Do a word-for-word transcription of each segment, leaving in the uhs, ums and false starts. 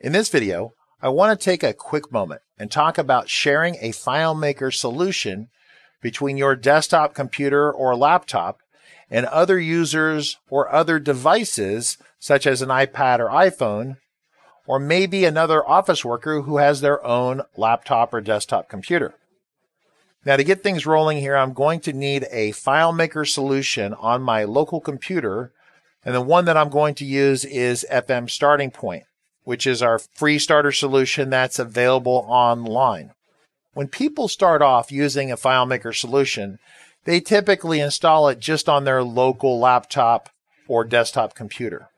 In this video, I want to take a quick moment and talk about sharing a FileMaker solution between your desktop computer or laptop and other users or other devices, such as an iPad or iPhone, or maybe another office worker who has their own laptop or desktop computer. Now, to get things rolling here, I'm going to need a FileMaker solution on my local computer, and the one that I'm going to use is F M Starting Point, which is our free starter solution that's available online. When people start off using a FileMaker solution, they typically install it just on their local laptop or desktop computer.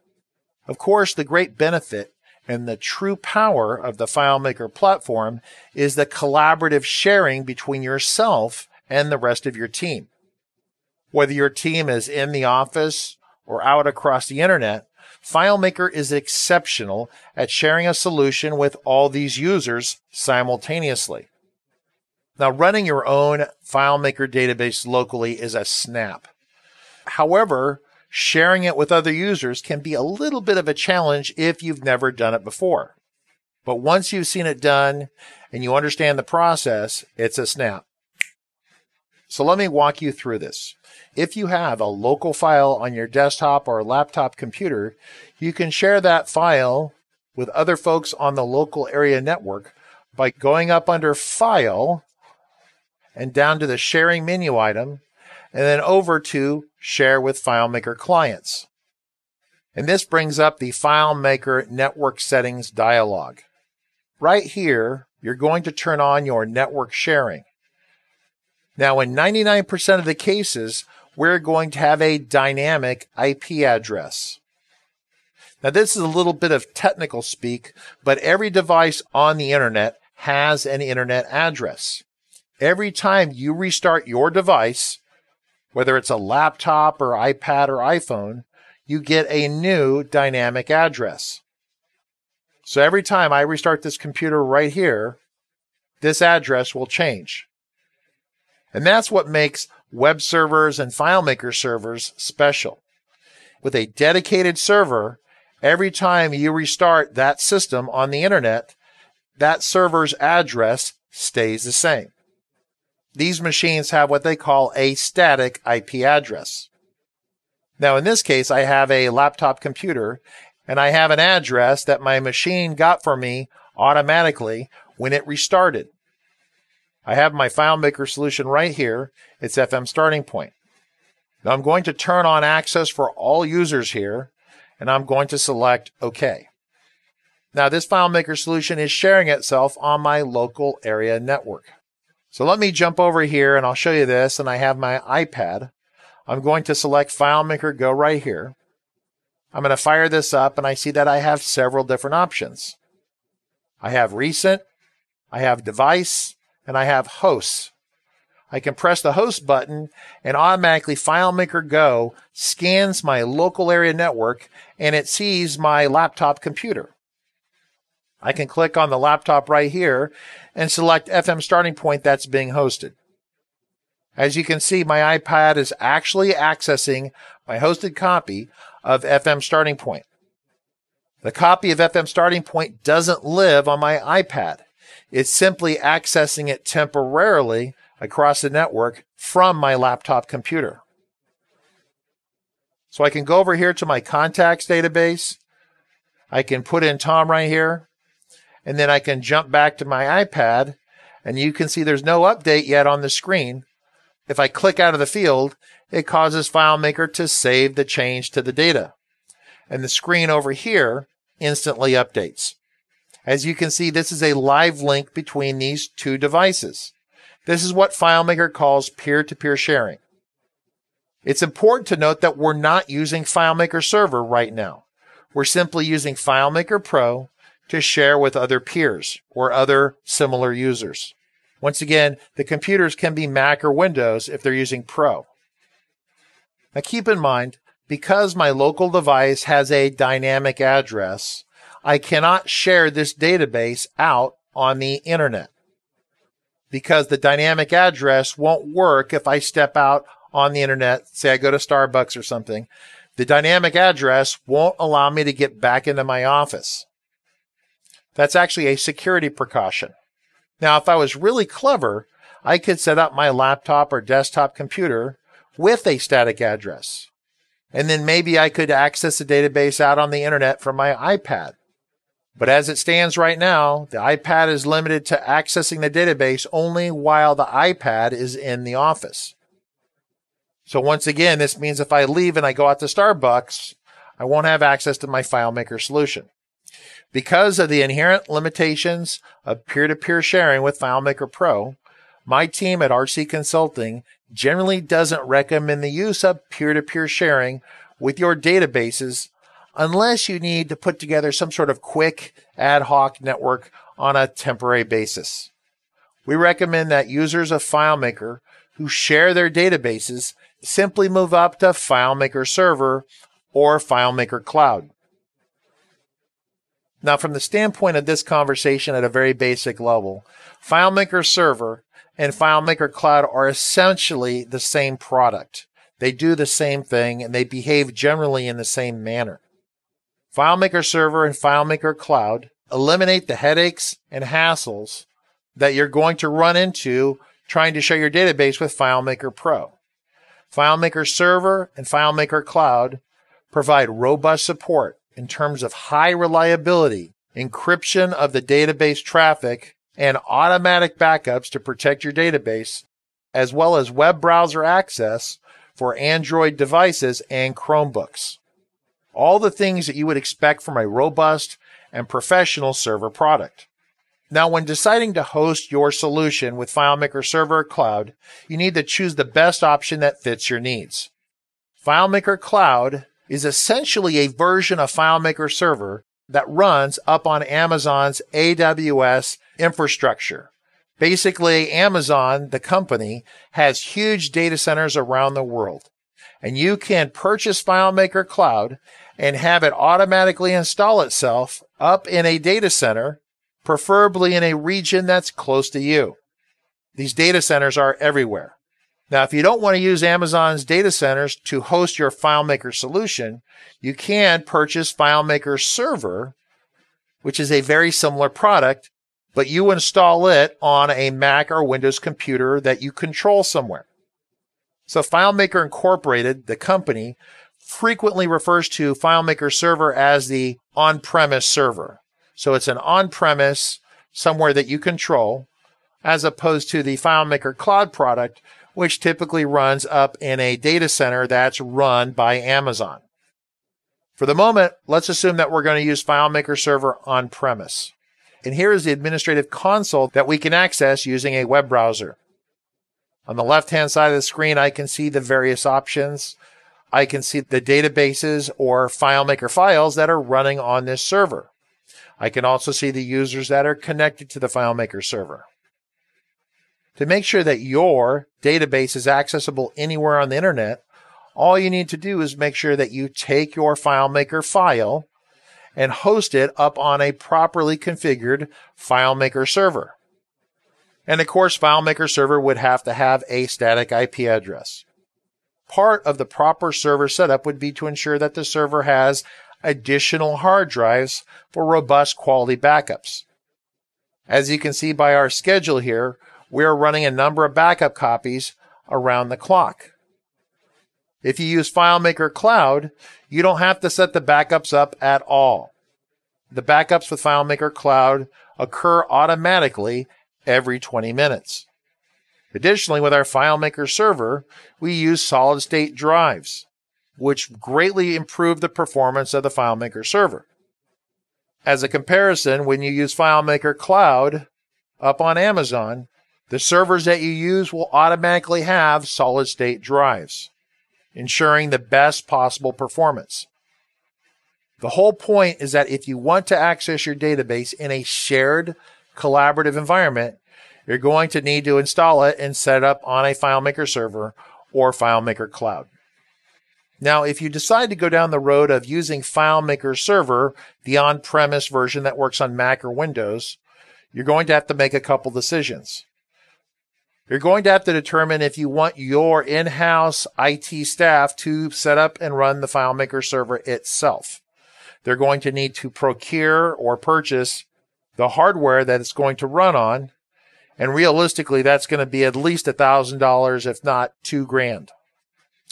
Of course, the great benefit and the true power of the FileMaker platform is the collaborative sharing between yourself and the rest of your team. Whether your team is in the office or out across the internet, FileMaker is exceptional at sharing a solution with all these users simultaneously. Now, running your own FileMaker database locally is a snap. However, sharing it with other users can be a little bit of a challenge if you've never done it before. But once you've seen it done and you understand the process, it's a snap. So let me walk you through this. If you have a local file on your desktop or laptop computer, you can share that file with other folks on the local area network by going up under File and down to the Sharing menu item, and then over to Share with FileMaker Clients. And this brings up the FileMaker Network Settings dialog. Right here, you're going to turn on your network sharing. Now, in ninety-nine percent of the cases, we're going to have a dynamic I P address. Now, this is a little bit of technical speak, but every device on the internet has an internet address. Every time you restart your device, whether it's a laptop or iPad or iPhone, you get a new dynamic address. So every time I restart this computer right here, this address will change. And that's what makes web servers and FileMaker servers special. With a dedicated server, every time you restart that system on the internet, that server's address stays the same. These machines have what they call a static I P address. Now, in this case, I have a laptop computer, and I have an address that my machine got for me automatically when it restarted. I have my FileMaker solution right here. It's F M Starting Point. Now, I'm going to turn on access for all users here, and I'm going to select OK. Now, this FileMaker solution is sharing itself on my local area network. So let me jump over here, and I'll show you this, and I have my iPad. I'm going to select FileMaker Go right here. I'm going to fire this up, and I see that I have several different options. I have Recent, I have Device, and I have Hosts. I can press the Host button, and automatically FileMaker Go scans my local area network, and it sees my laptop computer. I can click on the laptop right here and select F M Starting Point that's being hosted. As you can see, my iPad is actually accessing my hosted copy of F M Starting Point. The copy of F M Starting Point doesn't live on my iPad. It's simply accessing it temporarily across the network from my laptop computer. So I can go over here to my contacts database. I can put in Tom right here. And then I can jump back to my iPad, and you can see there's no update yet on the screen. If I click out of the field, it causes FileMaker to save the change to the data. And the screen over here instantly updates. As you can see, this is a live link between these two devices. This is what FileMaker calls peer-to-peer sharing. It's important to note that we're not using FileMaker Server right now. We're simply using FileMaker Pro to share with other peers or other similar users. Once again, the computers can be Mac or Windows if they're using Pro. Now keep in mind, because my local device has a dynamic address, I cannot share this database out on the internet because the dynamic address won't work if I step out on the internet, say I go to Starbucks or something. The dynamic address won't allow me to get back into my office. That's actually a security precaution. Now, if I was really clever, I could set up my laptop or desktop computer with a static address. And then maybe I could access the database out on the internet from my iPad. But as it stands right now, the iPad is limited to accessing the database only while the iPad is in the office. So once again, this means if I leave and I go out to Starbucks, I won't have access to my FileMaker solution. Because of the inherent limitations of peer-to-peer sharing with FileMaker Pro, my team at R C Consulting generally doesn't recommend the use of peer-to-peer sharing with your databases unless you need to put together some sort of quick ad hoc network on a temporary basis. We recommend that users of FileMaker who share their databases simply move up to FileMaker Server or FileMaker Cloud. Now, from the standpoint of this conversation at a very basic level, FileMaker Server and FileMaker Cloud are essentially the same product. They do the same thing and they behave generally in the same manner. FileMaker Server and FileMaker Cloud eliminate the headaches and hassles that you're going to run into trying to share your database with FileMaker Pro. FileMaker Server and FileMaker Cloud provide robust support in terms of high reliability, encryption of the database traffic, and automatic backups to protect your database, as well as web browser access for Android devices and Chromebooks. All the things that you would expect from a robust and professional server product. Now, when deciding to host your solution with FileMaker Server or Cloud, you need to choose the best option that fits your needs. FileMaker Cloud is essentially a version of FileMaker Server that runs up on Amazon's A W S infrastructure. Basically, Amazon, the company, has huge data centers around the world. And you can purchase FileMaker Cloud and have it automatically install itself up in a data center, preferably in a region that's close to you. These data centers are everywhere. Now, if you don't want to use Amazon's data centers to host your FileMaker solution, you can purchase FileMaker Server, which is a very similar product, but you install it on a Mac or Windows computer that you control somewhere. So FileMaker Incorporated, the company, frequently refers to FileMaker Server as the on-premise server. So it's an on-premise somewhere that you control, as opposed to the FileMaker Cloud product, which typically runs up in a data center that's run by Amazon. For the moment, let's assume that we're going to use FileMaker Server on-premise. And here is the administrative console that we can access using a web browser. On the left-hand side of the screen, I can see the various options. I can see the databases or FileMaker files that are running on this server. I can also see the users that are connected to the FileMaker Server. To make sure that your database is accessible anywhere on the internet, all you need to do is make sure that you take your FileMaker file and host it up on a properly configured FileMaker server. And of course, FileMaker server would have to have a static I P address. Part of the proper server setup would be to ensure that the server has additional hard drives for robust quality backups. As you can see by our schedule here, we are running a number of backup copies around the clock. If you use FileMaker Cloud, you don't have to set the backups up at all. The backups with FileMaker Cloud occur automatically every twenty minutes. Additionally, with our FileMaker server, we use solid-state drives, which greatly improve the performance of the FileMaker server. As a comparison, when you use FileMaker Cloud up on Amazon, the servers that you use will automatically have solid-state drives, ensuring the best possible performance. The whole point is that if you want to access your database in a shared collaborative environment, you're going to need to install it and set it up on a FileMaker server or FileMaker Cloud. Now, if you decide to go down the road of using FileMaker Server, the on-premise version that works on Mac or Windows, you're going to have to make a couple decisions. You're going to have to determine if you want your in-house I T staff to set up and run the FileMaker server itself. They're going to need to procure or purchase the hardware that it's going to run on. And realistically, that's going to be at least one thousand dollars, if not two grand.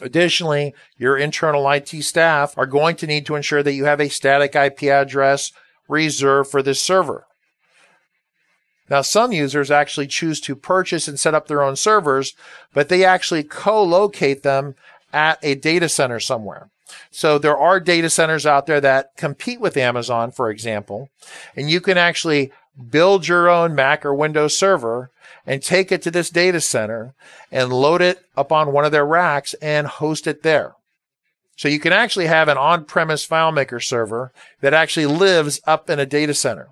Additionally, your internal I T staff are going to need to ensure that you have a static I P address reserved for this server. Now, some users actually choose to purchase and set up their own servers, but they actually co-locate them at a data center somewhere. So there are data centers out there that compete with Amazon, for example, and you can actually build your own Mac or Windows server and take it to this data center and load it up on one of their racks and host it there. So you can actually have an on-premise FileMaker server that actually lives up in a data center.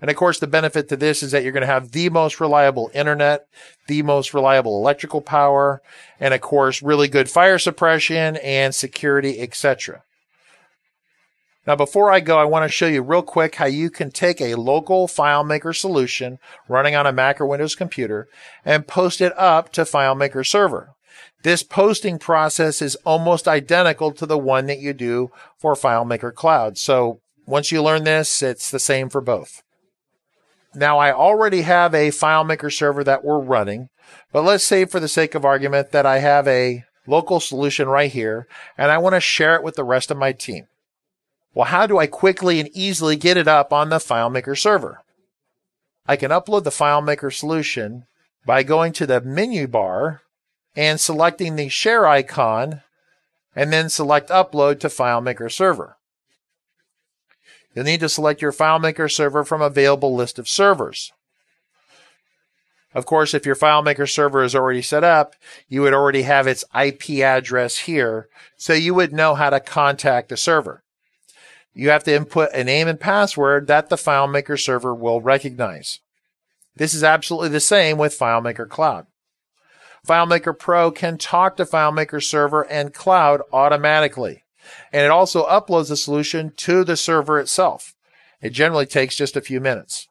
And of course, the benefit to this is that you're going to have the most reliable internet, the most reliable electrical power, and of course, really good fire suppression and security, et cetera. Now, before I go, I want to show you real quick how you can take a local FileMaker solution running on a Mac or Windows computer and post it up to FileMaker Server. This posting process is almost identical to the one that you do for FileMaker Cloud. So once you learn this, it's the same for both. Now, I already have a FileMaker server that we're running, but let's say for the sake of argument that I have a local solution right here, and I want to share it with the rest of my team. Well, how do I quickly and easily get it up on the FileMaker server? I can upload the FileMaker solution by going to the menu bar and selecting the share icon and then select upload to FileMaker server. You'll need to select your FileMaker server from available list of servers. Of course, if your FileMaker server is already set up, you would already have its I P address here, so you would know how to contact the server. You have to input a name and password that the FileMaker server will recognize. This is absolutely the same with FileMaker Cloud. FileMaker Pro can talk to FileMaker Server and Cloud automatically, and it also uploads the solution to the server itself. It generally takes just a few minutes.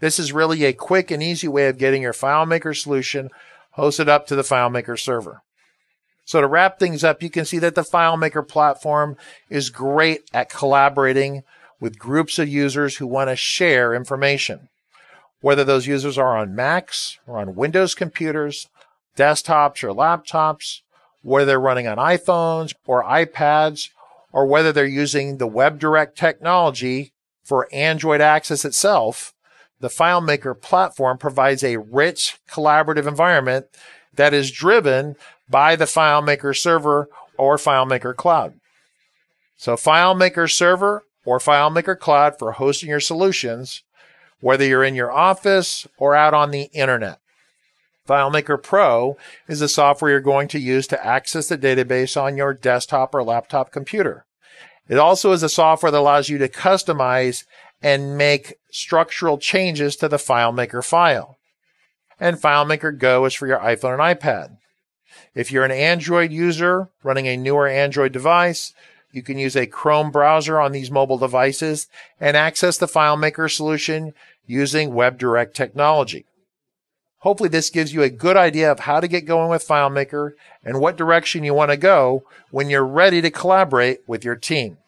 This is really a quick and easy way of getting your FileMaker solution hosted up to the FileMaker Server. So to wrap things up, you can see that the FileMaker platform is great at collaborating with groups of users who want to share information, whether those users are on Macs or on Windows computers, desktops or laptops, whether they're running on iPhones or iPads, or whether they're using the WebDirect technology for Android access itself. The FileMaker platform provides a rich collaborative environment that is driven by the FileMaker server or FileMaker Cloud. So FileMaker server or FileMaker Cloud for hosting your solutions, whether you're in your office or out on the internet. FileMaker Pro is the software you're going to use to access the database on your desktop or laptop computer. It also is a software that allows you to customize and make structural changes to the FileMaker file. And FileMaker Go is for your iPhone and iPad. If you're an Android user running a newer Android device, you can use a Chrome browser on these mobile devices and access the FileMaker solution using WebDirect technology. Hopefully this gives you a good idea of how to get going with FileMaker and what direction you want to go when you're ready to collaborate with your team.